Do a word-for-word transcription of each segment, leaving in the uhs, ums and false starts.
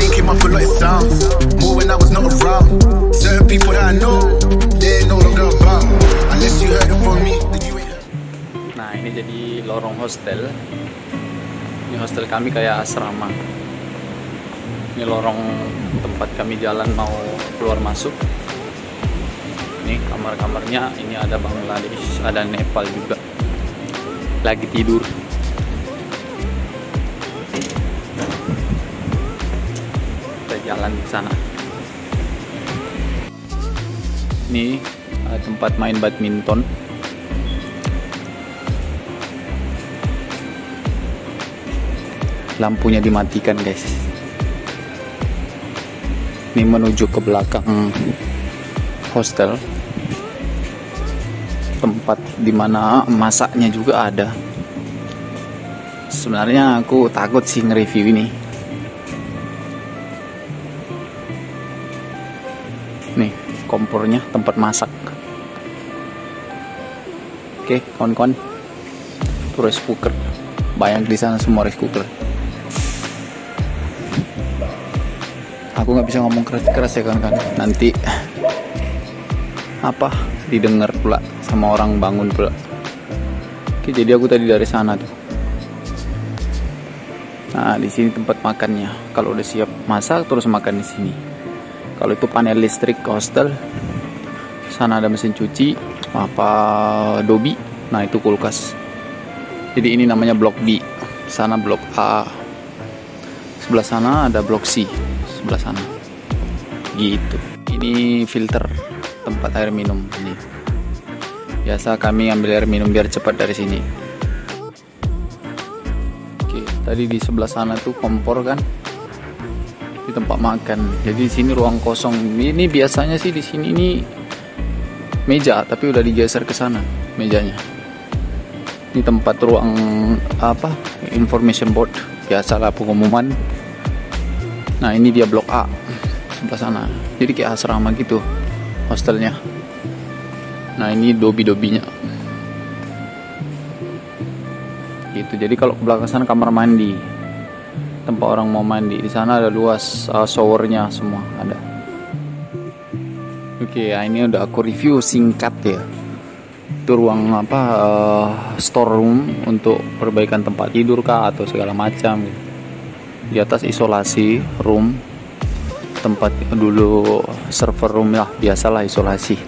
make him up a lot of sound. More when I was not around. Certain people that I know, they know what I'm about. Unless you heard it from me. Nah, ini jadi lorong hostel. Ini hostel kami kayak asrama. Ini lorong tempat kami jalan mau keluar masuk. Ini kamar-kamarnya, ini ada Bangladesh, ada Nepal juga. Lagi tidur. Kita jalan ke sana. Ini tempat main badminton. Lampunya dimatikan, guys. Ini menuju ke belakang hostel, tempat dimana masaknya juga ada. Sebenarnya aku takut sih nge-review ini. Nih kompornya, tempat masak. Oke kawan-kawan, rice cooker banyak di sana, semua rice cooker. Aku nggak bisa ngomong keras-keras ya kan-kan, nanti apa didengar pula sama orang bangun pula. Oke, jadi aku tadi dari sana tuh. Nah, di sini tempat makannya. Kalau udah siap masak terus makan di sini. Kalau itu panel listrik hostel. Sana ada mesin cuci, apa dobi. Nah, itu kulkas. Jadi ini namanya blok B. Sana blok A. Sebelah sana ada blok C. Sebelah sana gitu. Ini filter tempat air minum ini. Biasa kami ambil air minum biar cepat dari sini. Oke, tadi di sebelah sana tuh kompor kan, di tempat makan. Jadi di sini ruang kosong. Ini biasanya sih di sini ini meja, tapi udah digeser ke sana mejanya. Ini tempat ruang apa? Information board. Biasalah pengumuman. Nah, ini dia blok A sebelah sana. Jadi kayak asrama gitu hostelnya. Nah, ini dobi-dobinya. Gitu. Jadi kalau ke belakang sana kamar mandi. Tempat orang mau mandi. Di sana ada luas, uh, showernya semua ada. Oke, ya, ini udah aku review singkat ya. Itu ruang apa? Uh, store room untuk perbaikan tempat tidur kah atau segala macam gitu. Di atas isolasi room, tempat dulu server room lah, biasalah isolasi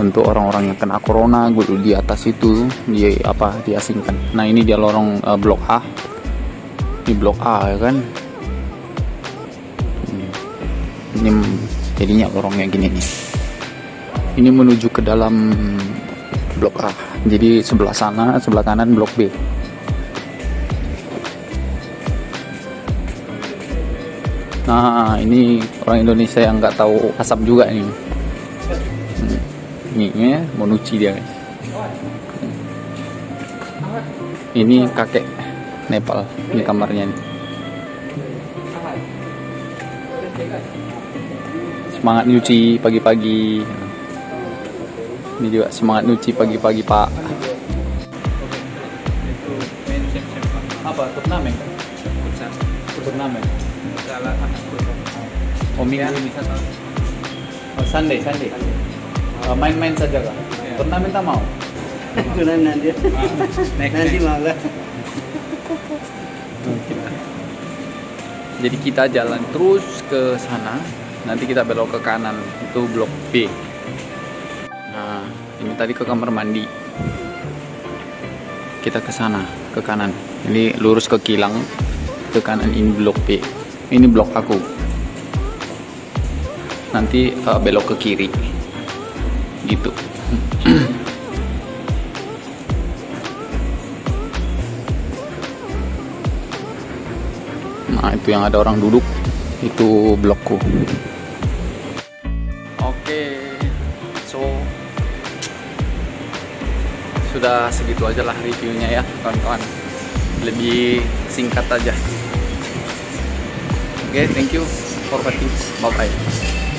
untuk orang-orang yang kena corona. Gue dulu di atas itu dia apa diasingkan. Nah, ini dia lorong uh, blok A. Ini blok A ya kan. Ini jadinya lorongnya gini nih. Ini menuju ke dalam blok A. Jadi sebelah sana, sebelah kanan blok B. Nah, ini orang Indonesia yang nggak tahu asap juga nih. Ini ya, mau nyuci dia guys. Ini kakek Nepal, ini kamarnya nih. Semangat nyuci pagi-pagi. Ini juga semangat nyuci pagi-pagi pak. Apa turnamen? Turnamen. Oh, minggu ini. Oh, Sunday, Sunday. Uh, main-main saja kak. Yeah. Turnamen tak mau? Turnamen nanti. Nanti malah. Jadi kita jalan terus ke sana. Nanti kita belok ke kanan. Itu blok B. Nah, ini tadi ke kamar mandi. Kita ke sana, ke kanan. Ini lurus ke kilang, ke kanan. Ini blok B. Ini blok aku. Nanti uh, belok ke kiri. Gitu. Nah, itu yang ada orang duduk. Itu blokku. Oke. So sudah segitu aja lah reviewnya ya, kawan-kawan. Lebih singkat aja. Okay, thank you for watching. Bye bye.